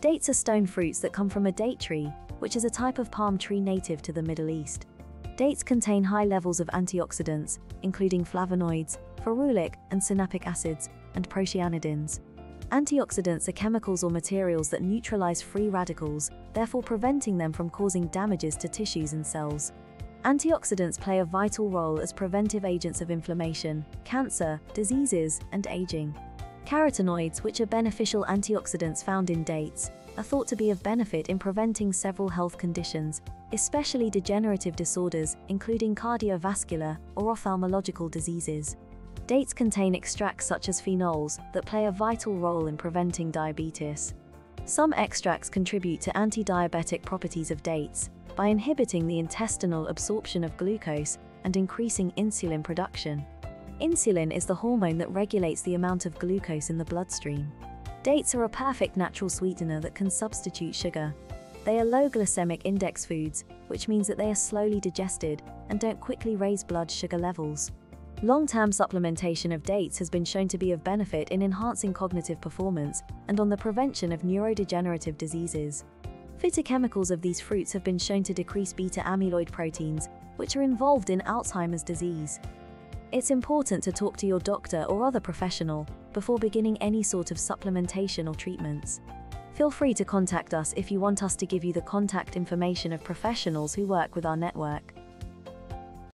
Dates are stone fruits that come from a date tree, which is a type of palm tree native to the Middle East. Dates contain high levels of antioxidants, including flavonoids, ferulic and synapic acids, and procyanidins. Antioxidants are chemicals or materials that neutralize free radicals, therefore preventing them from causing damages to tissues and cells. Antioxidants play a vital role as preventive agents of inflammation, cancer, diseases, and aging. Carotenoids, which are beneficial antioxidants found in dates, are thought to be of benefit in preventing several health conditions, especially degenerative disorders, including cardiovascular or ophthalmological diseases. Dates contain extracts such as phenols that play a vital role in preventing diabetes. Some extracts contribute to anti-diabetic properties of dates by inhibiting the intestinal absorption of glucose and increasing insulin production. Insulin is the hormone that regulates the amount of glucose in the bloodstream. Dates are a perfect natural sweetener that can substitute sugar. They are low glycemic index foods, which means that they are slowly digested and don't quickly raise blood sugar levels. Long-term supplementation of dates has been shown to be of benefit in enhancing cognitive performance and on the prevention of neurodegenerative diseases. Phytochemicals of these fruits have been shown to decrease beta-amyloid proteins, which are involved in Alzheimer's disease. It's important to talk to your doctor or other professional before beginning any sort of supplementation or treatments. Feel free to contact us if you want us to give you the contact information of professionals who work with our network.